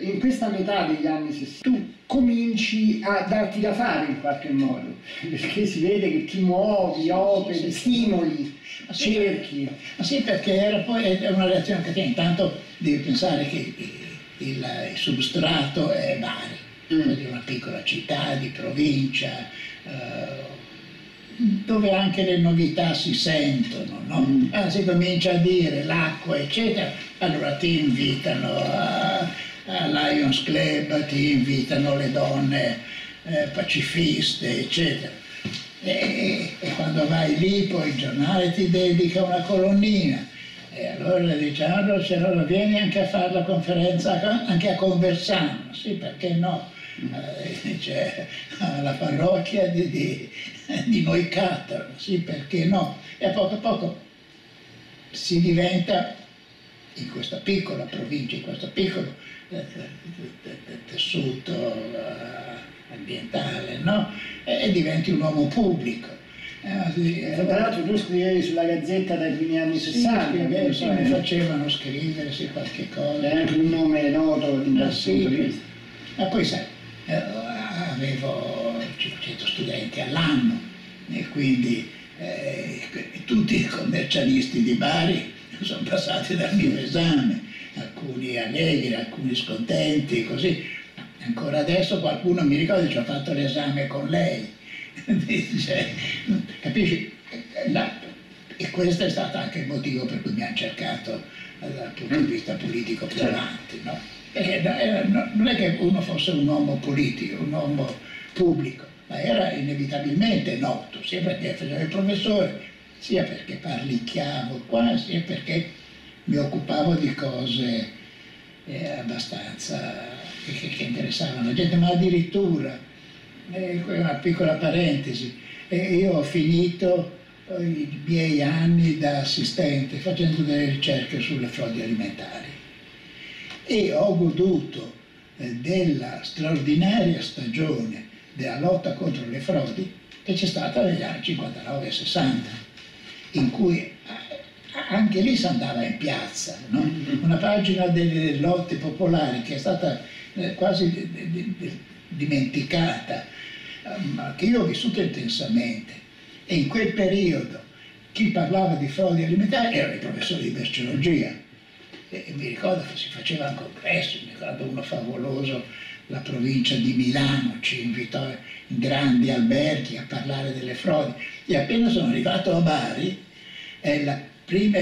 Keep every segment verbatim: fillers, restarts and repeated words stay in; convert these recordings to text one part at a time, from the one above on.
in questa metà degli anni sessanta tu cominci a darti da fare in qualche modo, perché si vede che ti muovi, operi, sì, sì, stimoli, sì, cerchi. Ma sì, perché era poi è una reazione che tiene, intanto devi pensare che il, il substrato è Bari, mm. di una piccola città, di provincia, eh, dove anche le novità si sentono, no? Mm. Ah, si comincia a dire l'acqua, eccetera, allora ti invitano a, a Lions Club, ti invitano le donne eh, pacifiste, eccetera. E, e quando vai lì poi il giornale ti dedica una colonnina, e allora diciamo, allora vieni anche a fare la conferenza, anche a Conversano, sì, perché no? C'è la parrocchia di, di, di noi Cattaro, sì, perché no? E a poco a poco si diventa, in questa piccola provincia, in questo piccolo tessuto ambientale, no? E diventi un uomo pubblico. Eh, Tra l'altro tu scrivevi sulla Gazzetta dai primi anni sessanta, sì, scrivevo, sì, mi facevano scrivere, sì, qualche cosa. Era anche un nome noto in questo punto di vista. Ma poi sai, avevo cinquecento studenti all'anno e quindi eh, tutti i commercialisti di Bari sono passati dal mio esame, alcuni allegri, alcuni scontenti, così. Ancora adesso qualcuno mi ricorda che ci ho fatto l'esame con lei. Dice, capisci? La, e questo è stato anche il motivo per cui mi hanno cercato dal punto di vista politico più avanti, no? Perché non è che uno fosse un uomo politico, un uomo pubblico, ma era inevitabilmente noto, sia perché facevo il professore, sia perché parlicchiavo qua, sia perché mi occupavo di cose eh, abbastanza che, che interessavano la gente, ma addirittura, eh, una piccola parentesi, eh, io ho finito eh, i miei anni da assistente facendo delle ricerche sulle frodi alimentari. E ho goduto della straordinaria stagione della lotta contro le frodi che c'è stata negli anni cinquantanove e sessanta, in cui anche lì si andava in piazza, no? Una pagina delle lotte popolari che è stata quasi dimenticata, ma che io ho vissuto intensamente. E in quel periodo chi parlava di frodi alimentari erano i professori di merceologia. E mi ricordo che si faceva un congresso, mi ricordo uno favoloso, la provincia di Milano ci invitò in grandi alberghi a parlare delle frodi, e appena sono arrivato a Bari, è la prima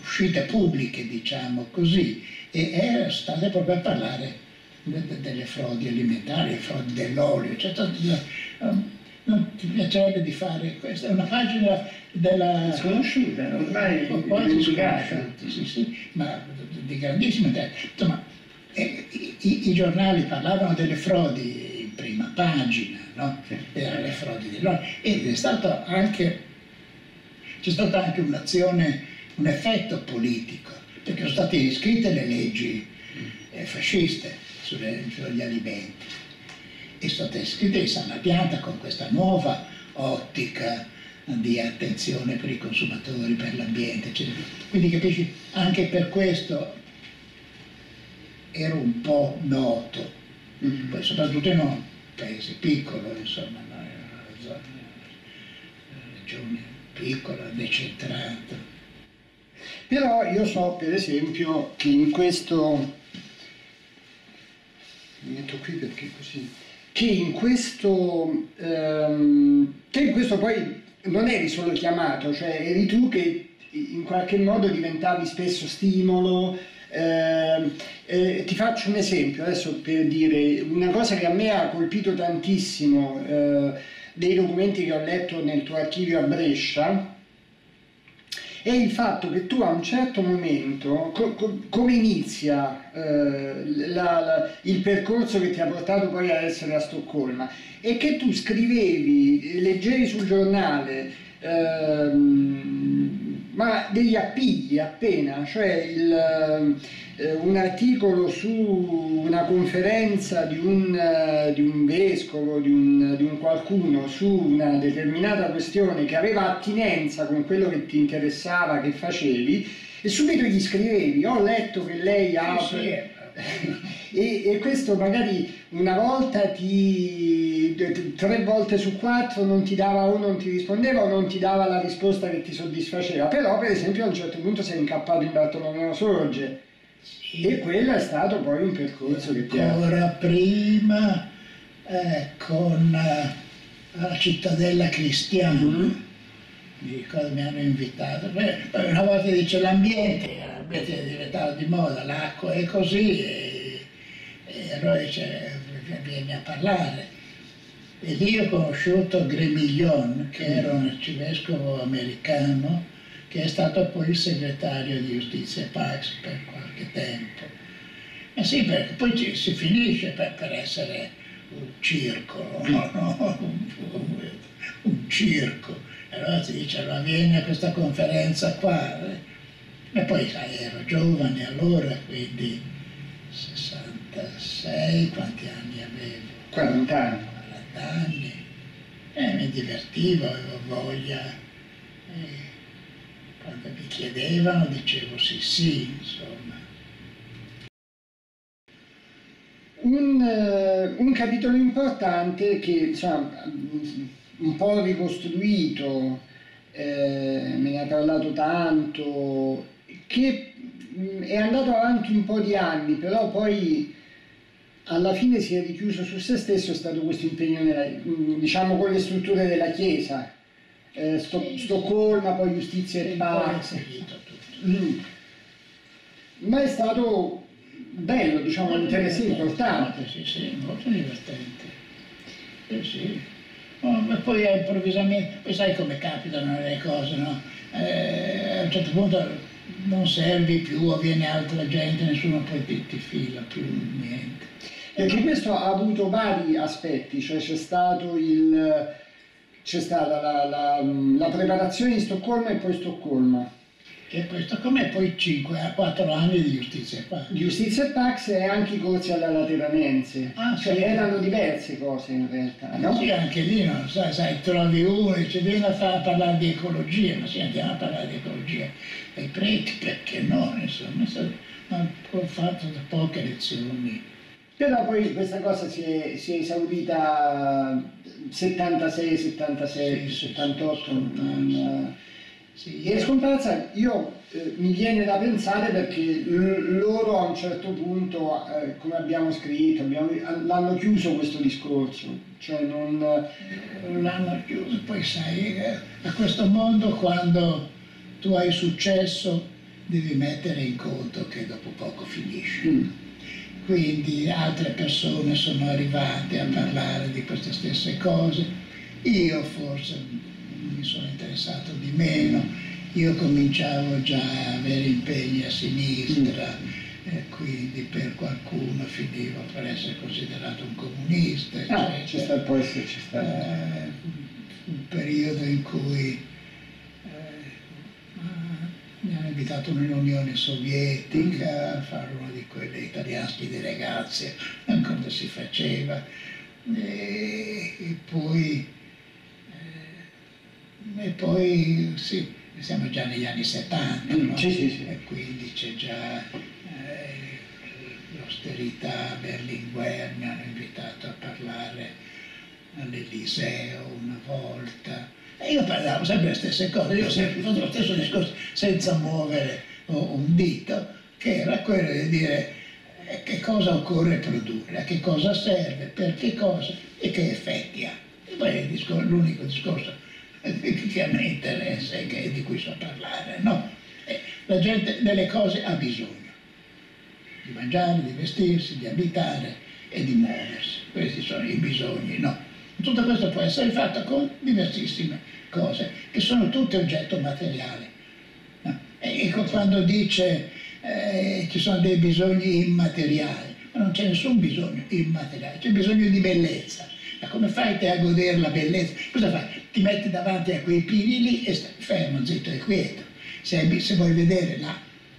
uscita pubblica, diciamo così, e era stata proprio a parlare delle frodi alimentari, le frodi dell'olio, cioè, non ti piacerebbe di fare questa? È una pagina della... sconosciuta, ormai quasi sconosciuta, sì, sì, ma di grandissimo interesse. Insomma, eh, i, i giornali parlavano delle frodi in prima pagina, no? Erano le frodi dell'olio. Ed è stata anche, c'è stata anche un'azione, un effetto politico, perché sono state scritte le leggi eh, fasciste sulle, sugli alimenti. E sono state scritte in sana pianta con questa nuova ottica di attenzione per i consumatori, per l'ambiente, eccetera. Quindi capisci, anche per questo ero un po' noto, mm. Poi, soprattutto in un paese piccolo, insomma, no? Una zona, una regione piccola, decentrata. Però io so, per esempio, che in questo... mi metto qui perché così... Che in, questo, ehm, che in questo poi non eri solo chiamato, cioè eri tu che in qualche modo diventavi spesso stimolo. Eh, eh, ti faccio un esempio adesso per dire una cosa che a me ha colpito tantissimo eh, dei documenti che ho letto nel tuo archivio a Brescia, è il fatto che tu a un certo momento, co co come inizia eh, la, la, il percorso che ti ha portato poi a essere a Stoccolma, è che tu scrivevi, leggevi sul giornale, ehm, ma degli appigli appena, cioè il, eh, un articolo su una conferenza di un, eh, di un vescovo, di un, di un qualcuno su una determinata questione che aveva attinenza con quello che ti interessava, che facevi, e subito gli scrivevi, ho letto che lei ha... Sì, sì, e, e questo magari una volta ti, tre volte su quattro non ti dava o non ti rispondeva o non ti dava la risposta che ti soddisfaceva, però per esempio a un certo punto sei incappato in Bartolomeo Sorge, sì. E quello è stato poi un percorso che ti ha... Ancora prima eh, con eh, la cittadella cristiana, mm-hmm. Mi ricordo, mi hanno invitato, beh, poi una volta dice l'ambiente, l'ambiente è diventato di moda, l'acqua è così, e, e allora dice vieni a parlare. Ed io ho conosciuto Gremiglion, che era un arcivescovo americano, che è stato poi il segretario di Giustizia e Pace per qualche tempo. Ma sì, perché poi ci, si finisce per, per essere un circolo, no? No? Un, un, un circo. Allora ti dice, allora vieni a questa conferenza qua, e poi sai, ero giovane allora, quindi sessantasei, quanti anni avevo? quaranta anni. quaranta anni, e mi divertivo, avevo voglia, e quando mi chiedevano dicevo sì sì, insomma. Un, un capitolo importante che, insomma, un po' ricostruito, eh, me ne ha parlato tanto, che è andato avanti un po' di anni, però poi alla fine si è richiuso su se stesso, è stato questo impegno nella, diciamo, con le strutture della Chiesa, eh, Sto, Stoccolma, poi Giustizia e Pace, mm. Ma è stato bello, diciamo, interessante, importante, sì, sì, molto divertente, eh, sì. Ma poi improvvisamente, poi sai come capitano le cose, no? Eh, a un certo punto non servi più o viene altra gente, nessuno poi ti, ti fila più, niente. Perché questo ha avuto vari aspetti, cioè c'è stato il, c'è stata la, la, la preparazione di Stoccolma e poi Stoccolma. E poi Stoccolma e poi cinque a quattro anni di Giustizia e Pace. Giustizia e Pace e anche i corsi alla Lateranense. Ah, cioè sì. Erano diverse cose in realtà, no? Sì, anche lì, non sai, sai, trovi uno e ci viene a far parlare di ecologia, ma sì, andiamo a parlare di ecologia. E i preti, perché no? Insomma, ma ho fatto poche lezioni. Però poi questa cosa si è, si è esaurita settantasei, settantasei, sì, settantotto, sì, non... Sì, e scomparsa io eh, mi viene da pensare perché loro a un certo punto, eh, come abbiamo scritto, l'hanno chiuso questo discorso, cioè non l'hanno chiuso, poi sai, eh, a questo mondo quando tu hai successo devi mettere in conto che dopo poco finisci, mm. Quindi altre persone sono arrivate a parlare di queste stesse cose, io forse mi sono interessato di meno, io cominciavo già a avere impegni a sinistra, mm. eh, quindi per qualcuno finivo per essere considerato un comunista. Ah, c'è stato, può esserci stato. Eh, un periodo in cui eh, mi hanno invitato nell'Unione Sovietica a fare uno di quelli italiani di ragazzi, ancora si faceva, e, e poi... E poi sì, siamo già negli anni settanta, no? Sì, sì, sì. E quindi c'è già eh, l'austerità. Berlinguer mi hanno invitato a parlare all'Eliseo una volta e io parlavo sempre le stesse cose, io ho sempre fatto lo stesso discorso senza muovere un dito, che era quello di dire eh, che cosa occorre produrre, a che cosa serve, per che cosa e che effetti ha. E poi l'unico discorso che a me interessa e di cui so parlare, no? La gente delle cose ha bisogno di mangiare, di vestirsi, di abitare e di muoversi, questi sono i bisogni, no? Tutto questo può essere fatto con diversissime cose che sono tutte oggetto materiale, no? E ecco, quando dice eh, ci sono dei bisogni immateriali, ma non c'è nessun bisogno immateriale, c'è bisogno di bellezza. Ma come fai te a godere la bellezza? Cosa fai? Ti metti davanti a quei pini lì e stai fermo, zitto e quieto. Se, se vuoi vedere la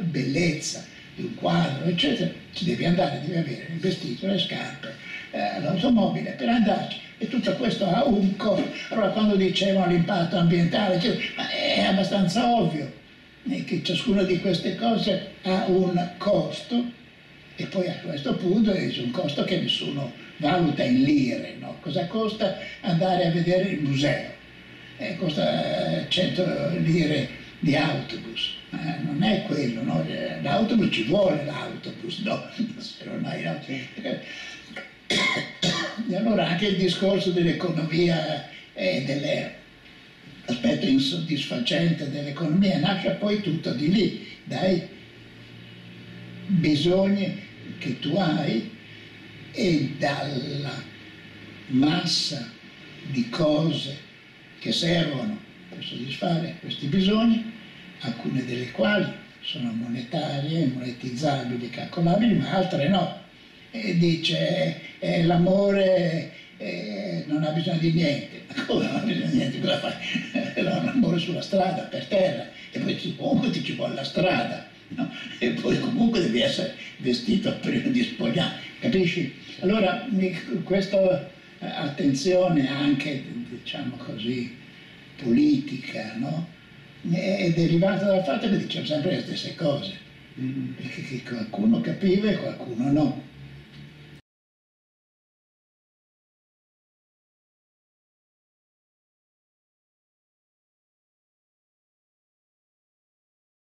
bellezza di un quadro, eccetera, ci devi andare, devi avere il vestito, le scarpe, eh, l'automobile per andarci. E tutto questo ha un costo. Allora quando dicevano l'impatto ambientale, eccetera, ma è abbastanza ovvio che ciascuna di queste cose ha un costo E poi a questo punto c'è un costo che nessuno valuta in lire, no? Cosa costa andare a vedere il museo? Eh, costa cento lire di autobus, ma eh, non è quello, no? L'autobus ci vuole, l'autobus, no? Se non hai l'autobus. E allora anche il discorso dell'economia e delle... l'aspetto insoddisfacente dell'economia nasce poi tutto di lì, dai bisogni che tu hai e dalla massa di cose che servono per soddisfare questi bisogni, alcune delle quali sono monetarie, monetizzabili, calcolabili, ma altre no. E dice eh, l'amore eh, non ha bisogno di niente. Come non ha bisogno di niente, cosa fai? Era un amore sulla strada, per terra, e poi comunque ti ci vuole la strada, no? E poi comunque devi essere vestito prima di spogliare, capisci? Allora questa attenzione anche, diciamo così, politica, no? È derivata dal fatto che diciamo sempre le stesse cose, perché qualcuno capiva e qualcuno no.